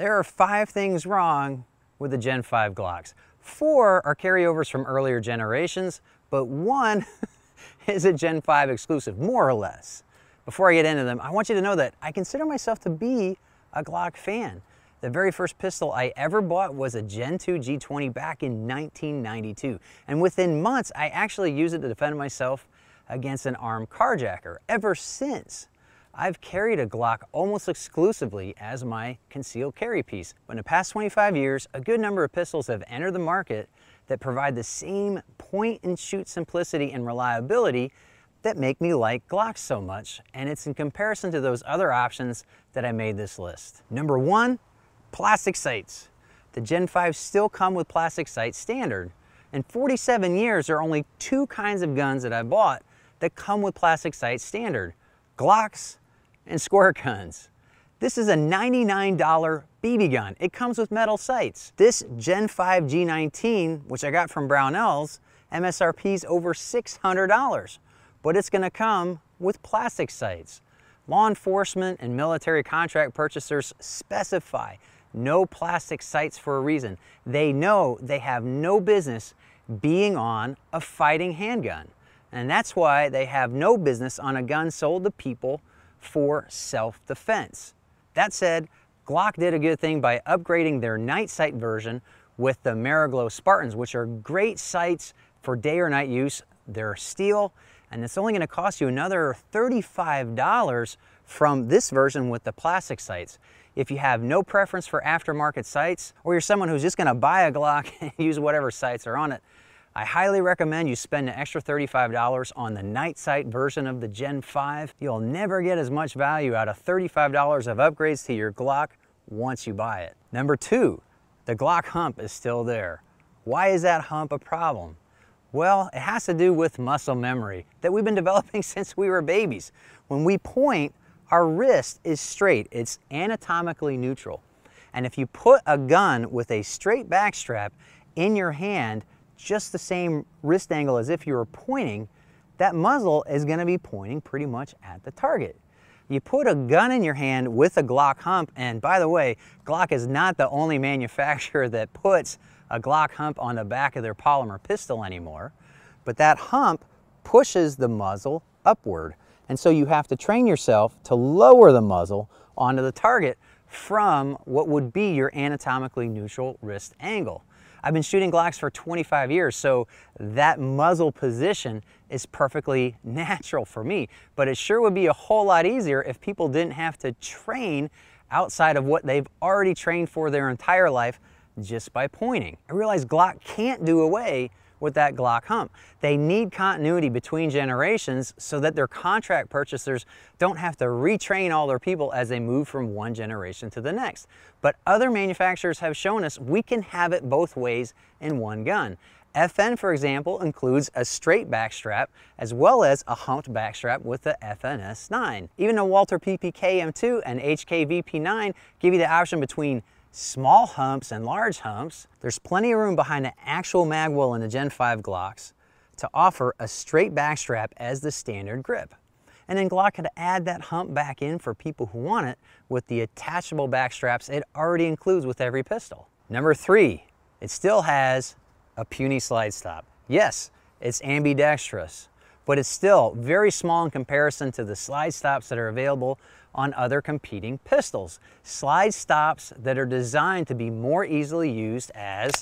There are 5 things wrong with the Gen 5 Glocks. 4 are carryovers from earlier generations, but 1 is a Gen 5 exclusive, more or less. Before I get into them, I want you to know that I consider myself to be a Glock fan. The very first pistol I ever bought was a Gen 2 G20 back in 1992. And within months, I actually used it to defend myself against an armed carjacker. Ever since, I've carried a Glock almost exclusively as my concealed carry piece. But in the past 25 years, a good number of pistols have entered the market that provide the same point-and-shoot simplicity and reliability that make me like Glocks so much, and it's in comparison to those other options that I made this list. Number 1, plastic sights. The Gen 5 still come with plastic sights standard. In 47 years, there are only 2 kinds of guns that I bought that come with plastic sights standard: Glocks and squirt guns. This is a $99 BB gun. It comes with metal sights. This Gen 5 G19, which I got from Brownells, MSRP's over $600. But it's going to come with plastic sights. Law enforcement and military contract purchasers specify no plastic sights for a reason. They know they have no business being on a fighting handgun. And that's why they have no business on a gun sold to people for self-defense. That said, Glock did a good thing by upgrading their night sight version with the AmeriGlo Spartans, which are great sights for day or night use. They're steel, and it's only going to cost you another $35 from this version with the plastic sights. If you have no preference for aftermarket sights, or you're someone who's just going to buy a Glock and use whatever sights are on it, I highly recommend you spend an extra $35 on the night sight version of the Gen 5. You'll never get as much value out of $35 of upgrades to your Glock once you buy it. Number 2, the Glock hump is still there. Why is that hump a problem? Well, it has to do with muscle memory that we've been developing since we were babies. When we point, our wrist is straight. It's anatomically neutral. And if you put a gun with a straight backstrap in your hand, just the same wrist angle as if you were pointing, that muzzle is going to be pointing pretty much at the target. You put a gun in your hand with a Glock hump, and by the way, Glock is not the only manufacturer that puts a Glock hump on the back of their polymer pistol anymore, but that hump pushes the muzzle upward. And so you have to train yourself to lower the muzzle onto the target from what would be your anatomically neutral wrist angle. I've been shooting Glocks for 25 years, so that muzzle position is perfectly natural for me. But it sure would be a whole lot easier if people didn't have to train outside of what they've already trained for their entire life just by pointing. I realize Glock can't do away with that Glock hump. They need continuity between generations so that their contract purchasers don't have to retrain all their people as they move from one generation to the next. But other manufacturers have shown us we can have it both ways in one gun. FN, for example, includes a straight backstrap as well as a humped backstrap with the FNS9. Even the Walther PPK M2 and HK VP9 give you the option between small humps and large humps. There's plenty of room behind the actual magwell in the Gen 5 Glocks to offer a straight backstrap as the standard grip. And then Glock could add that hump back in for people who want it with the attachable backstraps it already includes with every pistol. Number 3, it still has a puny slide stop. Yes, it's ambidextrous, but it's still very small in comparison to the slide stops that are available on other competing pistols. Slide stops that are designed to be more easily used as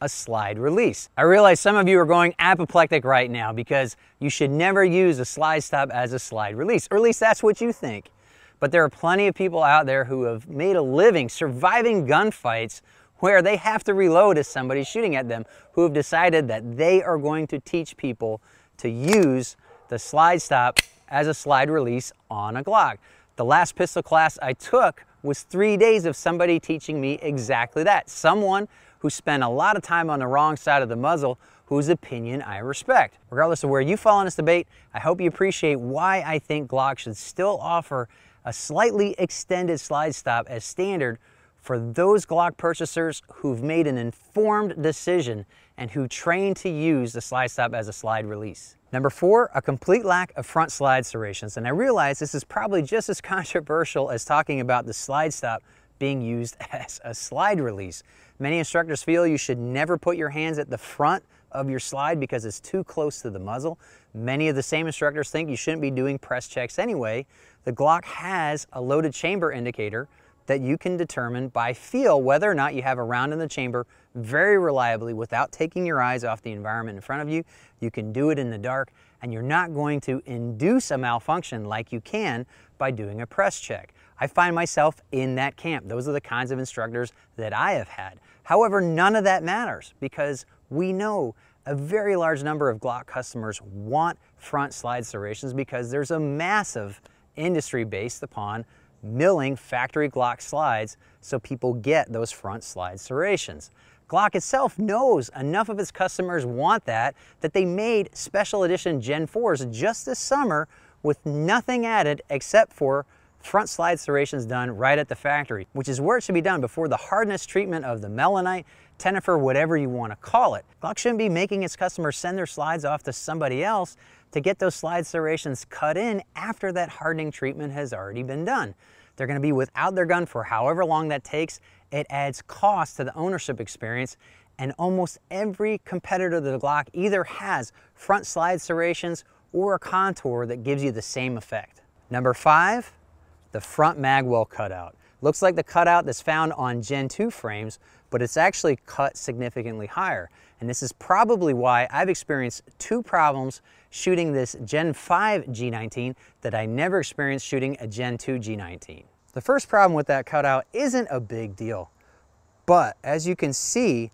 a slide release. I realize some of you are going apoplectic right now because you should never use a slide stop as a slide release, or at least that's what you think. But there are plenty of people out there who have made a living surviving gunfights where they have to reload as somebody's shooting at them, who have decided that they are going to teach people to use the slide stop as a slide release on a Glock. The last pistol class I took was 3 days of somebody teaching me exactly that. Someone who spent a lot of time on the wrong side of the muzzle, whose opinion I respect. Regardless of where you fall in this debate, I hope you appreciate why I think Glock should still offer a slightly extended slide stop as standard for those Glock purchasers who've made an informed decision and who train to use the slide stop as a slide release. Number 4, a complete lack of front slide serrations. And I realize this is probably just as controversial as talking about the slide stop being used as a slide release. Many instructors feel you should never put your hands at the front of your slide because it's too close to the muzzle. Many of the same instructors think you shouldn't be doing press checks anyway. The Glock has a loaded chamber indicator that you can determine by feel whether or not you have a round in the chamber very reliably without taking your eyes off the environment in front of you. You can do it in the dark, and you're not going to induce a malfunction like you can by doing a press check. I find myself in that camp. Those are the kinds of instructors that I have had. However, none of that matters because we know a very large number of Glock customers want front slide serrations because there's a massive industry based upon milling factory Glock slides, so people get those front slide serrations. Glock itself knows enough of its customers want that they made special edition Gen 4s just this summer with nothing added except for front slide serrations done right at the factory, which is where it should be done before the hardness treatment of the melanite, Tenifer, whatever you want to call it. Glock shouldn't be making its customers send their slides off to somebody else to get those slide serrations cut in after that hardening treatment has already been done. They're going to be without their gun for however long that takes. It adds cost to the ownership experience, and almost every competitor that the Glock either has front slide serrations or a contour that gives you the same effect. Number 5, the front magwell cutout. Looks like the cutout that's found on Gen 2 frames, but it's actually cut significantly higher. And this is probably why I've experienced 2 problems shooting this Gen 5 G19 that I never experienced shooting a Gen 2 G19. The first problem with that cutout isn't a big deal, but as you can see,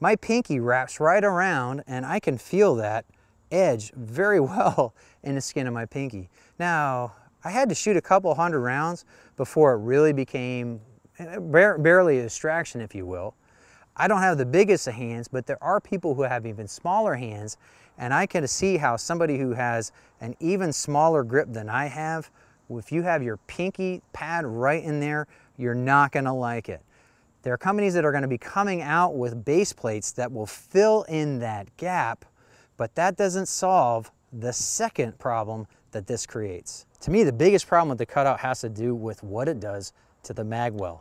my pinky wraps right around and I can feel that edge very well in the skin of my pinky. Now, I had to shoot a couple hundred rounds before it really became barely a distraction, if you will. I don't have the biggest of hands, but there are people who have even smaller hands, and I can see how somebody who has an even smaller grip than I have, if you have your pinky pad right in there, you're not going to like it. There are companies that are going to be coming out with base plates that will fill in that gap, but that doesn't solve the second problem that this creates. To me, the biggest problem with the cutout has to do with what it does to the magwell.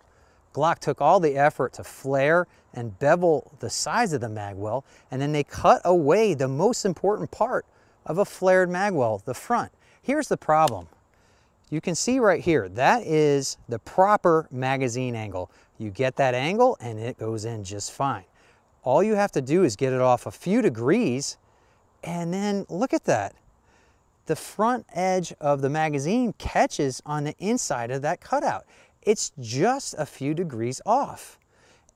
Glock took all the effort to flare and bevel the size of the magwell, and then they cut away the most important part of a flared magwell, the front. Here's the problem. You can see right here, that is the proper magazine angle. You get that angle and it goes in just fine. All you have to do is get it off a few degrees, and then look at that. The front edge of the magazine catches on the inside of that cutout. It's just a few degrees off.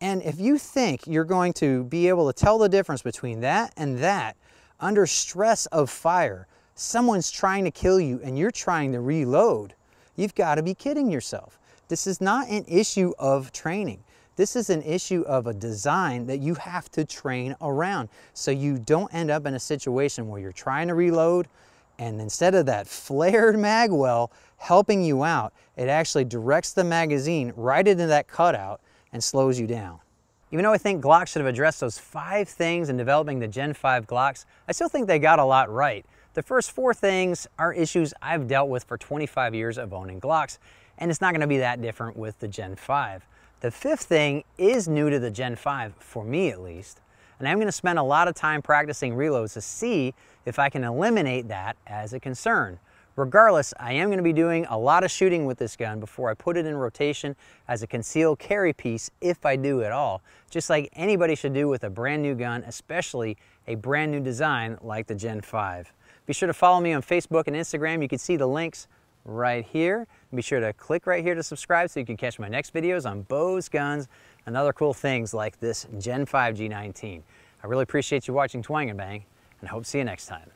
And if you think you're going to be able to tell the difference between that and that, under stress of fire, someone's trying to kill you and you're trying to reload, you've got to be kidding yourself. This is not an issue of training. This is an issue of a design that you have to train around, so you don't end up in a situation where you're trying to reload, and instead of that flared magwell helping you out, it actually directs the magazine right into that cutout and slows you down. Even though I think Glock should have addressed those 5 things in developing the Gen 5 Glocks, I still think they got a lot right. The first 4 things are issues I've dealt with for 25 years of owning Glocks, and it's not going to be that different with the Gen 5. The 5th thing is new to the Gen 5, for me at least, and I'm going to spend a lot of time practicing reloads to see if I can eliminate that as a concern. Regardless, I am going to be doing a lot of shooting with this gun before I put it in rotation as a concealed carry piece, if I do at all, just like anybody should do with a brand new gun, especially a brand new design like the Gen 5. Be sure to follow me on Facebook and Instagram. You can see the links right here. Be sure to click right here to subscribe so you can catch my next videos on bows, guns, and other cool things like this Gen 5 G19. I really appreciate you watching TWANGnBANG, and I hope to see you next time.